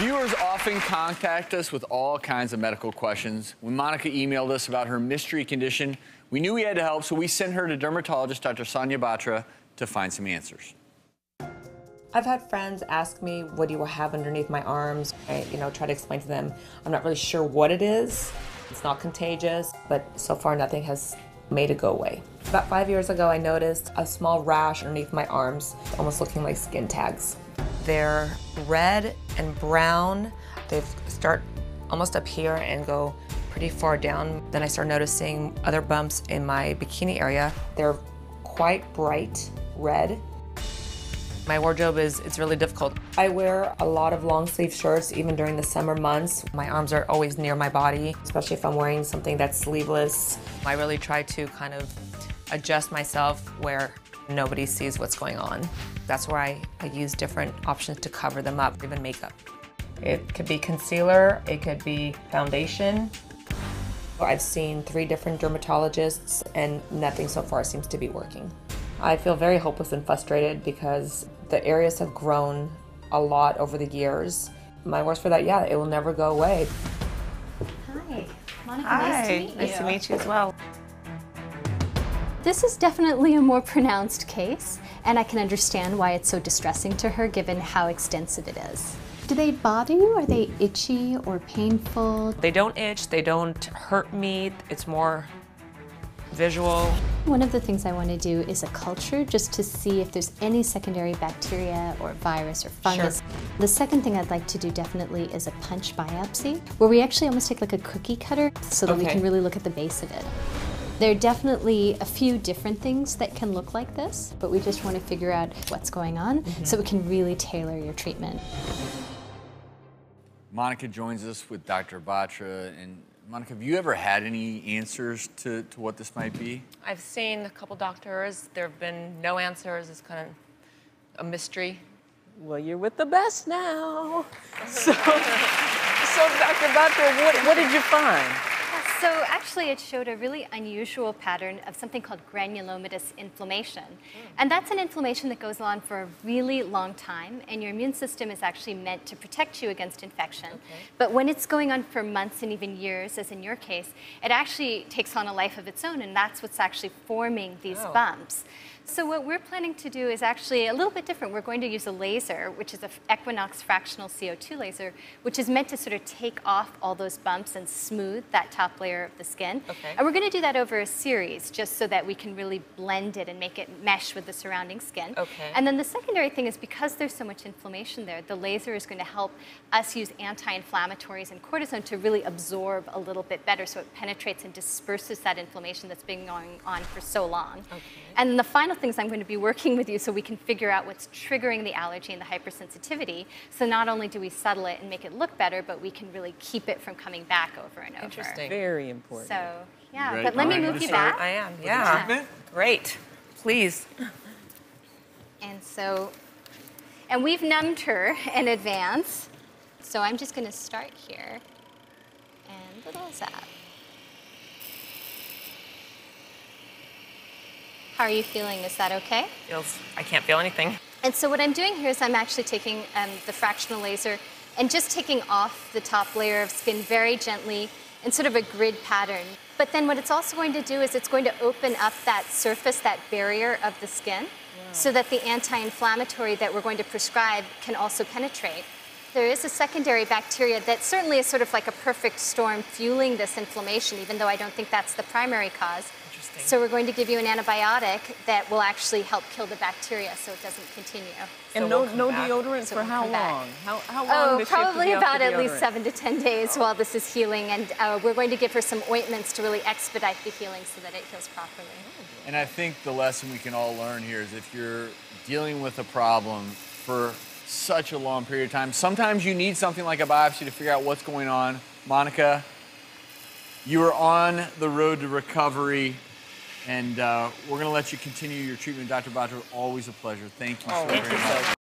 Viewers often contact us with all kinds of medical questions. When Monica emailed us about her mystery condition, we knew we had to help, so we sent her to dermatologist Dr. Sonia Batra to find some answers. I've had friends ask me, what do you have underneath my arms? I, try to explain to them, I'm not really sure what it is. It's not contagious, but so far nothing has made it go away. About 5 years ago, I noticed a small rash underneath my arms, almost looking like skin tags. They're red and brown. They start almost up here and go pretty far down. Then I start noticing other bumps in my bikini area. They're quite bright red. My wardrobe it's really difficult. I wear a lot of long sleeve shirts even during the summer months. My arms are always near my body, especially if I'm wearing something that's sleeveless. I really try to kind of adjust myself where nobody sees what's going on. That's where I use different options to cover them up, even makeup. It could be concealer, it could be foundation. I've seen 3 different dermatologists and nothing so far seems to be working. I feel very hopeless and frustrated because the areas have grown a lot over the years. My words for that, yeah, it will never go away. Hi, Monica, nice to meet you. Nice to meet you as well. This is definitely a more pronounced case, and I can understand why it's so distressing to her given how extensive it is. Do they bother you? Are they itchy or painful? They don't itch, they don't hurt me, it's more visual. One of the things I want to do is a culture just to see if there's any secondary bacteria or virus or fungus. Sure. The second thing I'd like to do definitely is a punch biopsy, where we actually almost take like a cookie cutter so that we can really look at the base of it. There are definitely a few different things that can look like this, but we just want to figure out what's going on so we can really tailor your treatment. Monica joins us with Dr. Batra. And Monica, have you ever had any answers to what this might be? I've seen a couple doctors. There have been no answers. It's kind of a mystery. Well, you're with the best now. So, Dr. Batra, what did you find? So actually it showed a really unusual pattern of something called granulomatous inflammation. And that's an inflammation that goes on for a really long time, and your immune system is actually meant to protect you against infection. But when it's going on for months and even years, as in your case, it actually takes on a life of its own, and that's what's actually forming these bumps. So what we're planning to do is actually a little bit different. We're going to use a laser, which is an Equinox fractional CO2 laser, which is meant to sort of take off all those bumps and smooth that top layer of the skin. And we're going to do that over a series, just so that we can really blend it and make it mesh with the surrounding skin. And then the secondary thing is, because there's so much inflammation there, the laser is going to help us use anti-inflammatories and cortisone to really absorb a little bit better, so it penetrates and disperses that inflammation that's been going on for so long. And the final things I'm going to be working with you so we can figure out what's triggering the allergy and the hypersensitivity. So not only do we settle it and make it look better, but we can really keep it from coming back over and over. Interesting. Very important. So, yeah, but let me move you back. I am, yeah. Great. Please. And so, and we've numbed her in advance. So I'm just going to start here. And little is that. How are you feeling? Is that okay? I can't feel anything. And so what I'm doing here is I'm actually taking the fractional laser and just taking off the top layer of skin very gently in sort of a grid pattern. But then what it's also going to do is it's going to open up that surface, that barrier of the skin, so that the anti-inflammatory that we're going to prescribe can also penetrate. There is a secondary bacteria that certainly is sort of like a perfect storm fueling this inflammation, even though I don't think that's the primary cause. So we're going to give you an antibiotic that will actually help kill the bacteria so it doesn't continue. And so no deodorant for how long? How long? Oh, probably about at least 7 to 10 days while this is healing. And we're going to give her some ointments to really expedite the healing so that it heals properly. And I think the lesson we can all learn here is, if you're dealing with a problem for such a long period of time, sometimes you need something like a biopsy to figure out what's going on. Monica, you are on the road to recovery. And we're going to let you continue your treatment, Dr. Batra. Always a pleasure. Thank you so very much.